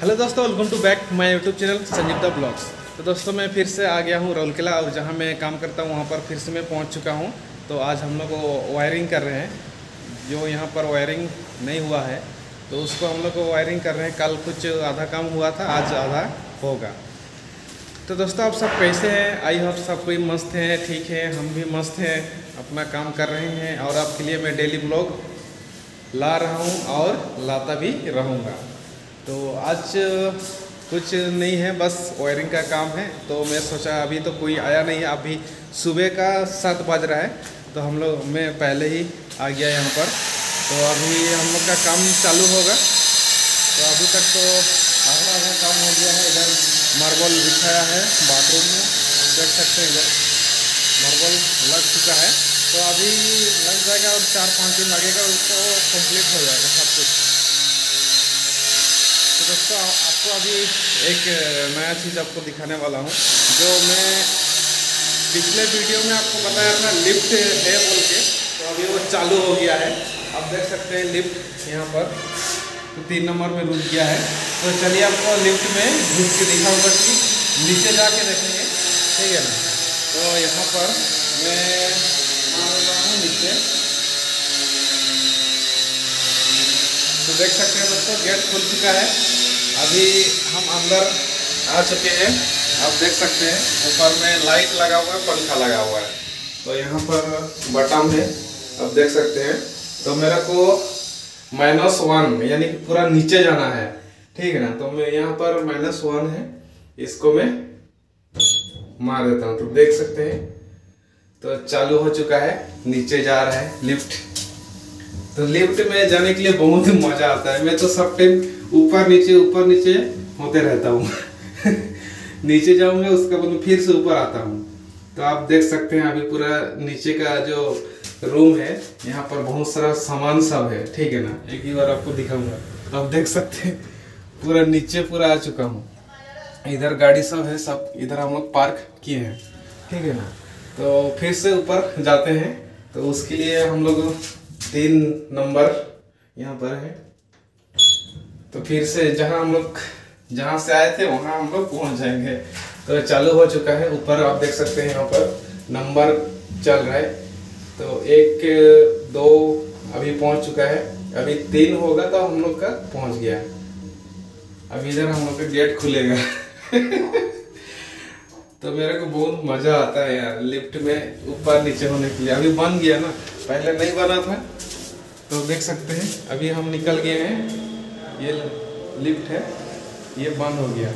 Hello दोस्तों, welcome to back my YouTube channel Sanjeev the blogs. तो दोस्तों मैं फिर से आ गया हूँ रौलकेला और जहाँ मैं काम करता हूँ वहाँ पर फिर से मैं पहुँच चुका हूँ। तो आज हम लोग वायरिंग कर रहे हैं, जो यहाँ पर वायरिंग नहीं हुआ है तो उसको हम लोग वायरिंग कर रहे हैं। कल कुछ आधा काम हुआ था, आज आधा होगा। तो दोस्तों आप सब कैसे हैं? आई होप सब कोई मस्त हैं, ठीक है, हम भी मस्त हैं, अपना काम कर रहे हैं और आपके लिए मैं डेली ब्लॉग ला रहा हूँ और लाता भी रहूँगा। तो आज कुछ नहीं है, बस वायरिंग का काम है। तो मैं सोचा अभी तो कोई आया नहीं है, अभी सुबह का 7 बज रहा है, तो हम लोग मैं पहले ही आ गया यहाँ पर। तो अभी हम लोग का काम चालू होगा। तो अभी तक तो आधा काम हो गया है। इधर मार्बल बिछाया है बाथरूम में, देख सकते हैं, इधर मार्बल लग चुका है। तो अभी लग जाएगा और 4-5 दिन लगेगा, उसको कम्प्लीट हो जाएगा सब कुछ। दोस्तों आपको अभी एक नया चीज़ आपको दिखाने वाला हूँ, जो मैं पिछले वीडियो में आपको बताया था लिफ्ट है बोल के। तो अभी वो चालू हो गया है, आप देख सकते हैं लिफ्ट यहाँ पर तो 3 नंबर में रुक गया है। तो चलिए आपको लिफ्ट में घुस के दिखाऊंगा कि नीचे जाके देखेंगे, ठीक है ना। तो यहाँ पर मैं आ रहा हूँ नीचे, तो देख सकते हैं दोस्तों गेट खुल चुका है। अभी हम अंदर आ चुके हैं, आप देख सकते हैं ऊपर में लाइट लगा हुआ है, पंखा लगा हुआ है। तो यहाँ पर बटन है, आप देख सकते हैं। तो मेरे को -1 यानी कि पूरा नीचे जाना है, ठीक है ना। तो मैं यहाँ पर -1 है, इसको मैं मार देता हूँ, तो देख सकते हैं। तो चालू हो चुका है, नीचे जा रहा है लिफ्ट। तो लिफ्ट में जाने के लिए बहुत ही मज़ा आता है। मैं तो सब टाइम ऊपर नीचे होते रहता हूँ नीचे जाऊँगा उसके बाद फिर से ऊपर आता हूँ। तो आप देख सकते हैं अभी पूरा नीचे का जो रूम है, यहाँ पर बहुत सारा सामान सब है, ठीक है ना। एक ही बार आपको दिखाऊंगा। तो आप देख सकते हैं पूरा नीचे पूरा आ चुका हूँ। इधर गाड़ी सब है, सब इधर हम लोग पार्क किए हैं, ठीक है ना। तो फिर से ऊपर जाते हैं, तो उसके लिए हम लोग 3 नंबर यहाँ पर है। तो फिर से जहाँ से आए थे वहाँ हम लोग पहुँच जाएंगे। तो चालू हो चुका है ऊपर, आप देख सकते हैं यहाँ पर नंबर चल रहा है। तो 1, 2 अभी पहुँच चुका है, अभी 3 होगा तो हम लोग का पहुँच गया। अभी इधर हम लोग का गेट खुलेगा तो मेरे को बहुत मज़ा आता है यार लिफ्ट में ऊपर नीचे होने के लिए। अभी बन गया ना, पहले नहीं बना था। तो देख सकते हैं अभी हम निकल गए हैं, ये लिफ्ट है, ये बंद हो गया।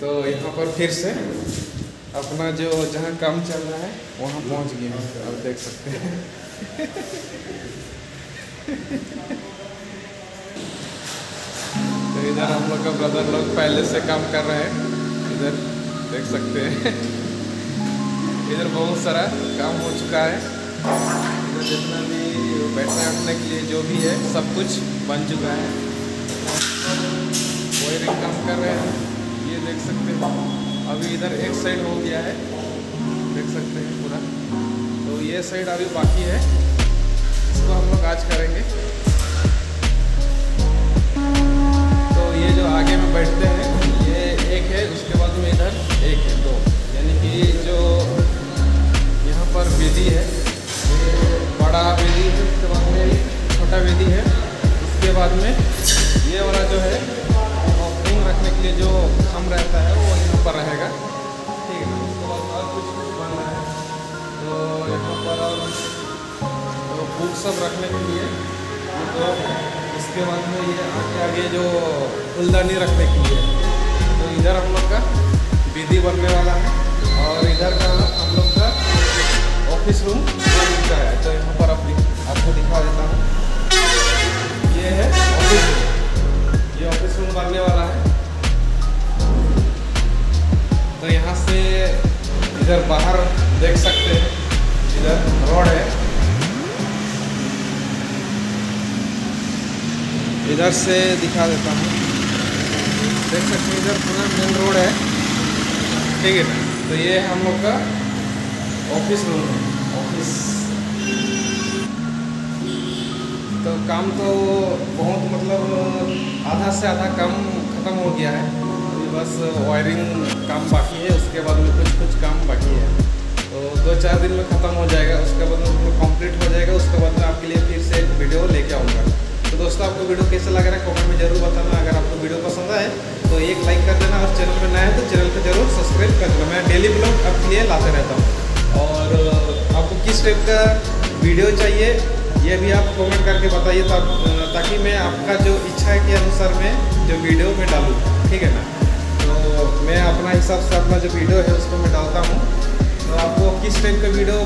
तो यहाँ पर फिर से अपना जो जहाँ काम चल रहा है वहाँ पहुँच गए हैं, आप देख सकते हैं तो इधर हम लोग का ब्रदर लोग पहले से काम कर रहे हैं, इधर देख सकते हैं इधर बहुत सारा काम हो चुका है। इधर जितना भी बैठने उठने के लिए जो भी है सब कुछ बन चुका है। वायरिंग काम कर रहे हैं, ये देख सकते हैं। अभी इधर एक साइड हो गया है, देख सकते हैं पूरा। तो ये साइड अभी बाकी है, इसको हम लोग आज करेंगे। ये जो आगे में बैठते हैं ये एक है, उसके बाद में इधर एक है, 2, यानी कि जो यहाँ पर वेदी है ये बड़ा वेदी है, उसके बाद में छोटा वेदी है, उसके बाद में ये वाला जो है ऑफरिंग रखने के लिए जो खम रहता है वो यहाँ पर रहेगा, ठीक है। उसके बाद और कुछ बन रहा है। तो यहाँ पर और बुक सब रखने के लिए, तो उसके बाद में ये आगे जो फुलदानी रखने के लिए। तो इधर हम लोग का विधि बनने वाला है और इधर का हम लोग का ऑफिस रूम बन चुका है। तो यहाँ पर आपको दिखा देता हूँ, ये है ऑफिस रूम, ये ऑफिस रूम बनने वाला है। तो यहाँ से इधर बाहर देख सकते हैं, इधर रोड है, इधर से दिखा देता हूँ, देख सकते हैं इधर पूरा मेन रोड है, ठीक है ना। तो ये हम लोग का ऑफिस रूम है, ऑफिस। तो काम तो बहुत मतलब आधा से आधा काम खत्म हो गया है, अभी बस वायरिंग काम बाकी है, उसके बाद में कुछ काम बाकी है, तो 2-4 दिन में ख़त्म हो जाएगा, उसके बाद में कंप्लीट हो जाएगा। उसके बाद में आपके लिए फिर से एक वीडियो लेके आऊँगा। तो दोस्तों आपको वीडियो कैसा लग रहा है कमेंट में ज़रूर बताना। अगर आपको वीडियो पसंद आए तो एक लाइक कर देना, और चैनल पर नया है तो चैनल को जरूर सब्सक्राइब कर देना। मैं डेली ब्लॉग आपके लिए लाते रहता हूँ, और आपको किस टाइप का वीडियो चाहिए ये भी आप कमेंट करके बताइए, ताकि मैं आपका जो इच्छा के अनुसार मैं जो वीडियो में डालूँ, ठीक है ना। तो मैं अपना हिसाब से अपना जो वीडियो है उसको मैं डालता हूँ, तो आपको किस टाइप का वीडियो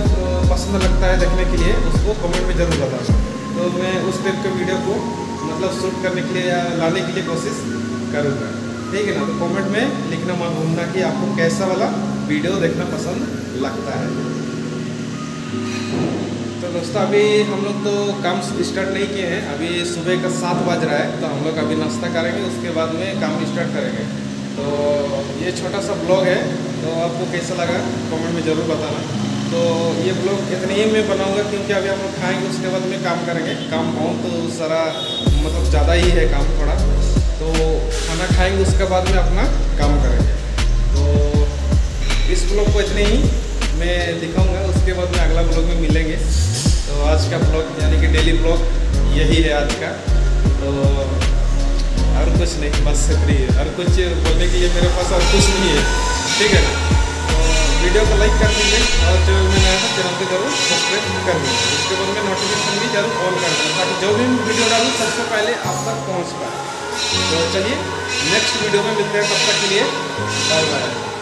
पसंद लगता है देखने के लिए उसको कमेंट में ज़रूर बताना। तो मैं उस टाइप के वीडियो को मतलब शूट करने के लिए या लाने के लिए कोशिश करूँगा, ठीक है ना। तो कमेंट में लिखना मत भूलना कि आपको कैसा वाला वीडियो देखना पसंद लगता है। तो दोस्तों अभी हम लोग तो काम स्टार्ट नहीं किए हैं, अभी सुबह का 7 बज रहा है, तो हम लोग अभी नाश्ता करेंगे, उसके बाद में काम स्टार्ट करेंगे। तो ये छोटा सा ब्लॉग है, तो आपको कैसा लगा कमेंट में ज़रूर बताना। तो ये ब्लॉग इतने ही मैं बनाऊंगा, क्योंकि अभी हम लोग खाएँगे, उसके बाद में काम करेंगे। काम हो तो सारा मतलब ज़्यादा ही है काम थोड़ा, तो खाना खाएँगे उसके बाद में अपना काम करेंगे। तो इस ब्लॉग को इतने ही मैं दिखाऊंगा, उसके बाद में अगला ब्लॉग में मिलेंगे। तो आज का ब्लॉग यानी कि डेली ब्लॉग यही है आज का, तो और कुछ नहीं, बस फ्री है, और कुछ बोलने के लिए मेरे पास और कुछ नहीं है, ठीक है ना। तो वीडियो को लाइक कर दीजिए, और जो मैंने आया था चैनल को जरूर सब्सक्राइब कर दीजिए, उसके बाद में नोटिफिकेशन भी जरूर ऑन कर दें, ताकि जो भी वीडियो डालूँ सबसे पहले आप तक पहुँच पाए। तो चलिए नेक्स्ट वीडियो में मिलते हैं, तब तक के लिए बाय बाय।